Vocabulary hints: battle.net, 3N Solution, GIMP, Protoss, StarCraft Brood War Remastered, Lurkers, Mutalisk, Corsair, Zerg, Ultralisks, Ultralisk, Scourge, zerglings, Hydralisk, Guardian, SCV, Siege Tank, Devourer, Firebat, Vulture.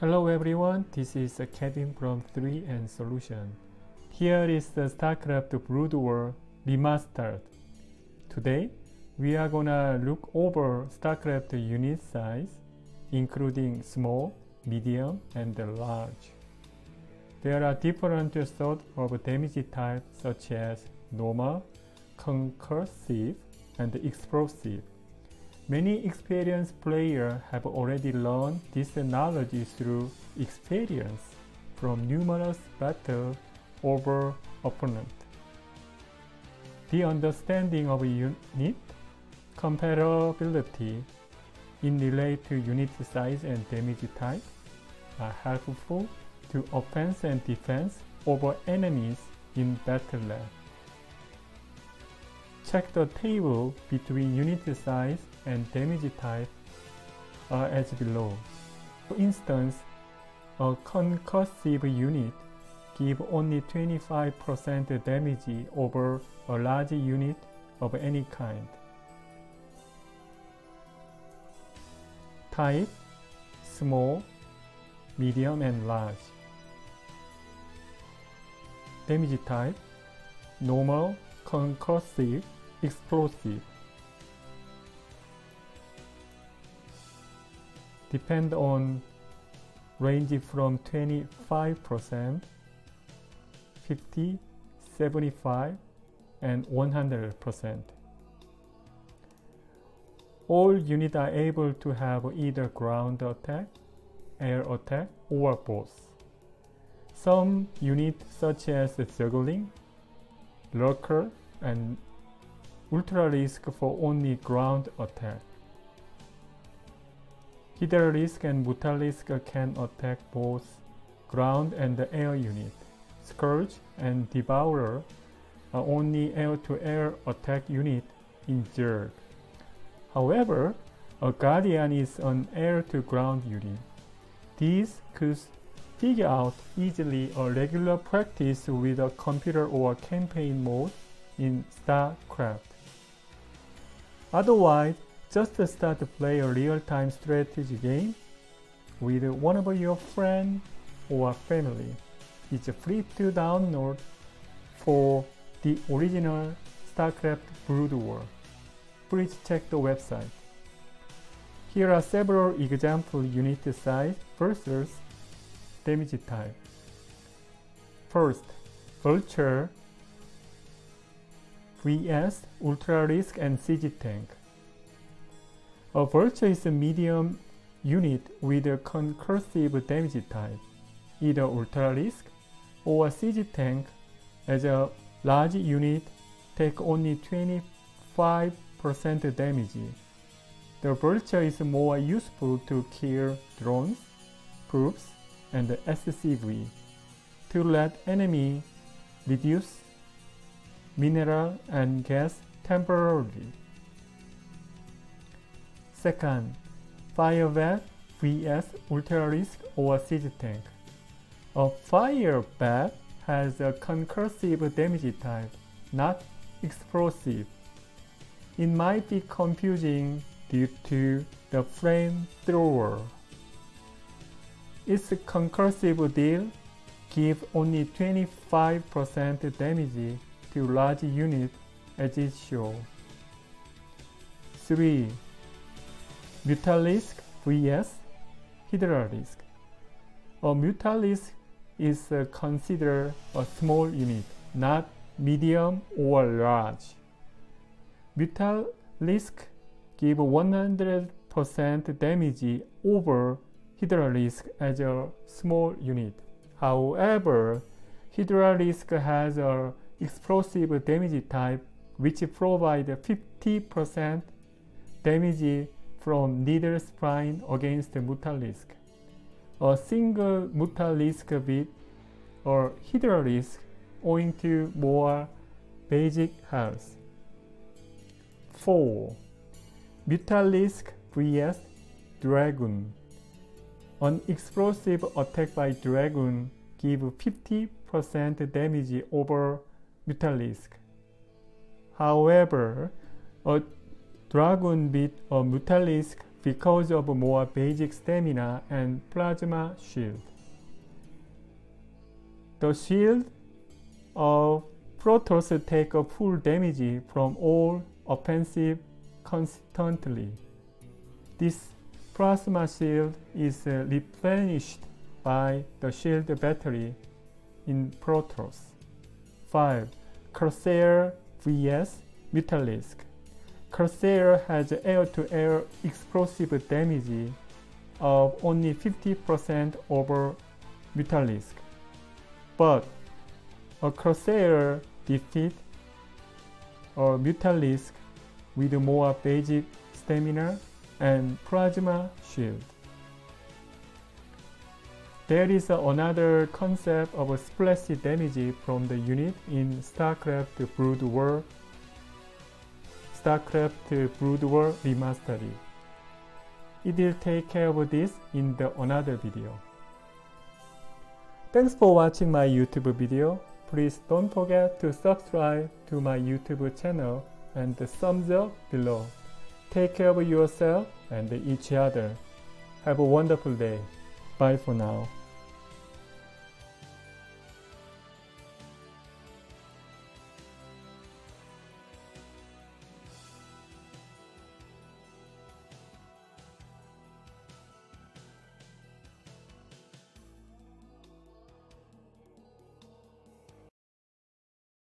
Hello everyone, this is Kevin from 3N Solution. Here is the StarCraft Brood War Remastered. Today, we are gonna look over StarCraft unit size, including small, medium, and large. There are different sorts of damage types such as normal, concussive, and explosive. Many experienced players have already learned this knowledge through experience from numerous battles over opponents. The understanding of unit comparability in relation to unit size and damage type are helpful to offense and defense over enemies in battle.net. Check the table between unit size and damage type are as below. For instance, a concussive unit gives only 25% damage over a large unit of any kind. Type: small, medium, and large. Damage type: normal, concussive, explosive. Depend on range from 25%, 50, 75, and 100%. All units are able to have either ground attack, air attack, or both. Some units such as zerglings, Lurker, and Ultralisks for only ground attack. Hydralisk and Mutalisk can attack both ground and the air unit. Scourge and Devourer are only air-to-air attack unit in Zerg. However, a Guardian is an air-to-ground unit. These could figure out easily a regular practice with a computer or campaign mode in StarCraft. Otherwise, just start to play a real-time strategy game with one of your friends or family. It's free to download for the original StarCraft Brood War. Please check the website. Here are several example unit size versus damage type. First, Vulture vs Ultralisk and Siege Tank. A Vulture is a medium unit with a concussive damage type, either Ultralisk or Siege Tank, as a large unit takes only 25% damage. The Vulture is more useful to kill drones, troops, and SCV, to let enemy reduce mineral and gas temporarily. Second, Firebat vs Ultralisk or Siege Tank. A Firebat has a concussive damage type, not explosive. It might be confusing due to the flamethrower. Its concussive deal gives only 25% damage to large unit as it shows. 3. Mutalisk vs Hydralisk. A Mutalisk is considered a small unit, not medium or large. Mutalisk gives 100% damage over Hydralisk as a small unit. However, Hydralisk has an explosive damage type which provides 50% damage from needle spine against Mutalisk. A single Mutalisk beat or Hydralisk owing to more basic health. 4. Mutalisk vs Dragon. An explosive attack by Dragon gives 50% damage over Mutalisk. However, a Dragon beat a Mutalisk because of more basic stamina and plasma shield. The shield of Protoss takes full damage from all offensive constantly. This plasma shield is replenished by the shield battery in Protoss. 5. Corsair vs. Mutalisk. Corsair has air-to-air explosive damage of only 50% over Mutalisk, but a Corsair defeats a Mutalisk with more basic stamina and plasma shield. There is another concept of splash damage from the unit in StarCraft Brood War Remastered. It will take care of this in the another video. Thanks for watching my YouTube video. Please don't forget to subscribe to my YouTube channel and the thumbs up below. Take care of yourself and each other. Have a wonderful day. Bye for now.